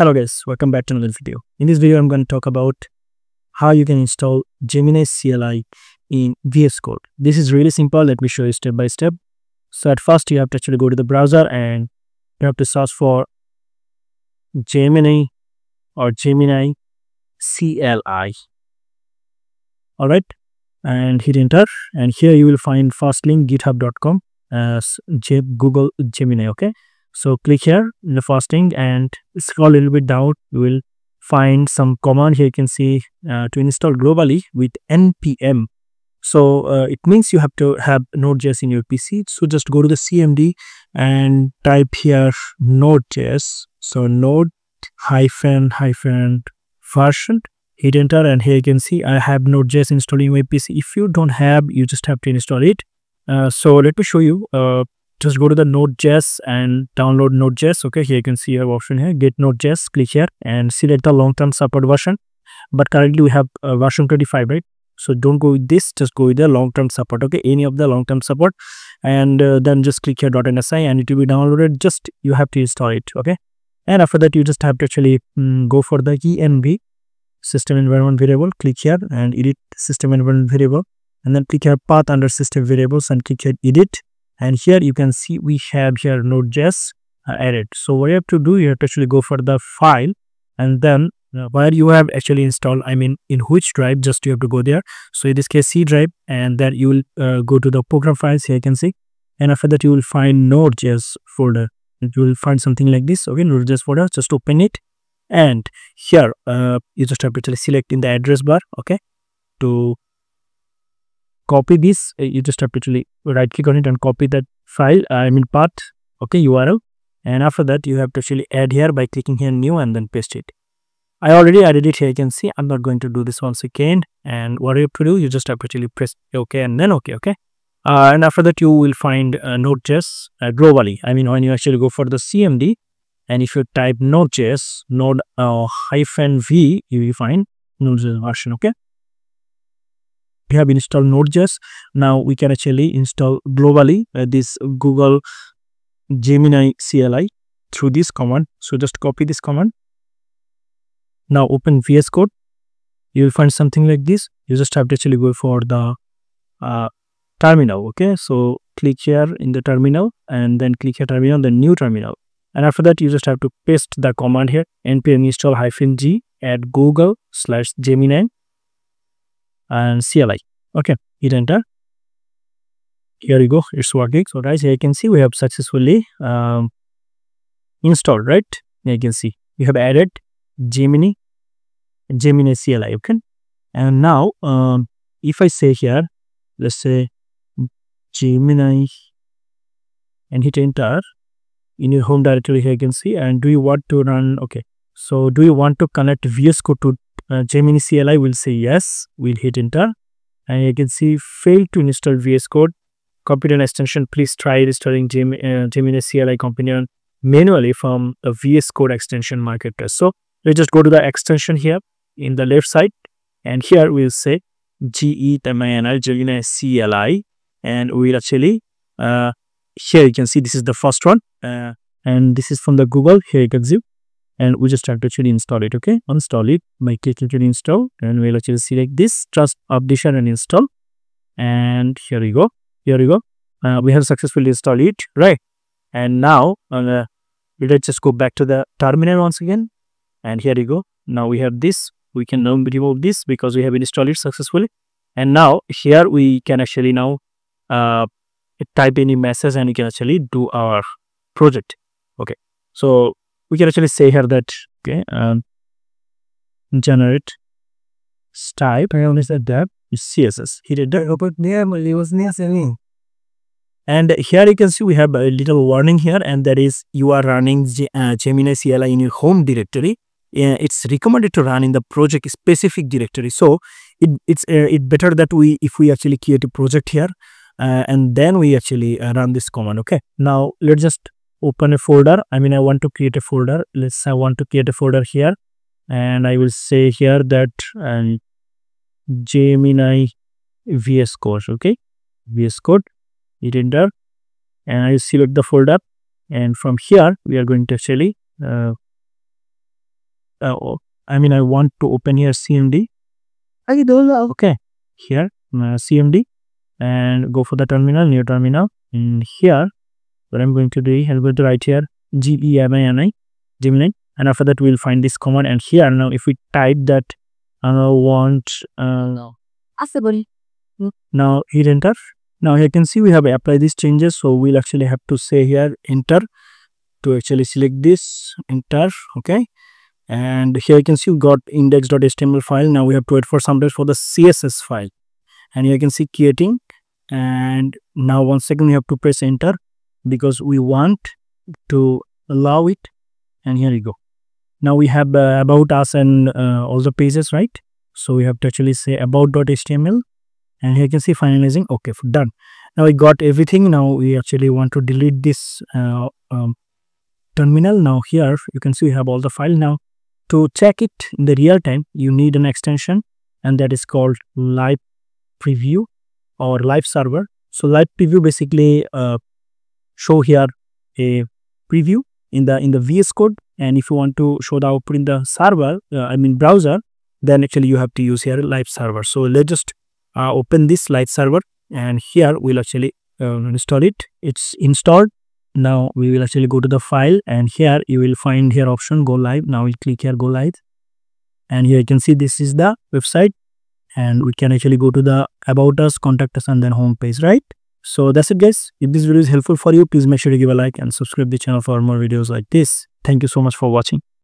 Hello guys, welcome back to another video. In this video, I'm going to talk about how you can install Gemini CLI in VS Code. This is really simple. Let me show you step by step. So at first, you have to actually go to the browser and you have to search for Gemini or Gemini CLI. Alright, and hit enter. And here you will find first link github.com as Google Gemini, okay? So click here in the first thing and scroll a little bit down. You will find some command here. You can see to install globally with npm. So it means you have to have Node.js in your PC. So just go to the CMD and type here Node.js. So Node -- version. Hit enter and here you can see I have Node.js installed in my PC. If you don't have, you just have to install it. So let me show you. Just go to the Node.js and download Node.js. Okay, here you can see your option here, get Node.js. Click here and select the long-term support version. But currently we have version 25, right? So don't go with this, just go with the long-term support. Okay, any of the long-term support. And then just click here .nsi and it will be downloaded. Just you have to install it, okay? And after that, you just have to actually go for the env, system environment variable. Click here and edit system environment variable. And then click here path under system variables and click here edit. And here you can see we have here Node.js added. So what you have to do, you have to actually go for the file and then where you have actually installed, I mean in which drive, just you have to go there. So in this case C drive, and then you will go to the program files, here you can see. And after that you will find Node.js folder. You will find something like this, okay, Node.js folder, just open it. And here you just have to actually select in the address bar, okay, to copy this. You just have to actually right click on it and copy that file, I mean path, okay, URL. And after that you have to actually add here by clicking here new and then paste it. I already added it here, you can see. I'm not going to do this once again. And what you have to do, you just have to actually press okay and then okay, okay. And after that you will find Node.js globally. I mean when you actually go for the CMD and if you type Node.js, Node -v, you will find Node.js version, okay. We have installed Node.js. Now we can actually install globally this Google Gemini CLI through this command. So just copy this command. Now open VS Code. You will find something like this. You just have to actually go for the terminal. Okay, so click here in the terminal and then click here terminal, then new terminal. And after that, you just have to paste the command here: npm install -g at google/gemini. And CLI. Okay, hit enter. Here you go, it's working. So guys, here you can see we have successfully installed, right? Here you can see we have added Gemini CLI. Okay, and now if I say here, let's say Gemini and hit enter in your home directory. Here you can see, and do you want to run? Okay, so do you want to connect VS Code to Gemini CLI? Will say yes. We'll hit enter and you can see failed to install VS Code companion extension. Please try installing Gemini CLI companion manually from a VS Code extension marketplace. So we just go to the extension here in the left side and here we'll say Gemini CLI and we'll actually here you can see this is the first one and this is from the Google. Here you can see. And we just have to actually install it, okay? Install it by clicking to install and we'll actually select this, trust updation and install. And here we go, here we go. We have successfully installed it, right? And now let's just go back to the terminal once again. And here you go. Now we have this. We can now remove this because we have installed it successfully. And now here we can actually now type any message and we can actually do our project, okay? So we can actually say here that, okay, generate type, I only said that is CSS. Hit enter. And here you can see we have a little warning here, and that is you are running Gemini CLI in your home directory. It's recommended to run in the project specific directory. So it's better that if we actually create a project here and then we actually run this command. Okay, now let's just open a folder. I mean, I want to create a folder. Let's say I want to create a folder here and I will say here that Gemini VS Code, okay, VS Code, hit enter and I select the folder and from here we are going to actually I want to open here cmd. Okay, here cmd and go for the terminal, new terminal. And here what I'm going to do, I'm going to write here Gemini, Gemini, and after that we'll find this command. And here now if we type that now hit enter. Now here you can see we have applied these changes, so we'll actually have to say here enter to actually select this, enter. Okay, and here you can see we got index.html file. Now we have to wait for some days for the CSS file, and here you can see creating. And now one second we have to press enter because we want to allow it. And here you go. Now we have about us and all the pages, right? So we have to actually say about.html, and here you can see finalizing. Okay, done. Now we got everything. Now we actually want to delete this terminal. Now here you can see we have all the file. Now to check it in the real time you need an extension, and that is called live preview or live server. So live preview basically show here a preview in the VS Code, and if you want to show the output in the server, browser, then actually you have to use here live server. So let's just open this live server, and here we'll actually install it. It's installed. Now we will actually go to the file, and here you will find here option go live. Now we'll click here go live, and here you can see this is the website, and we can actually go to the about us, contact us, and then home page, right? So that's it guys. If this video is helpful for you, please make sure to give a like and subscribe the channel for more videos like this. Thank you so much for watching.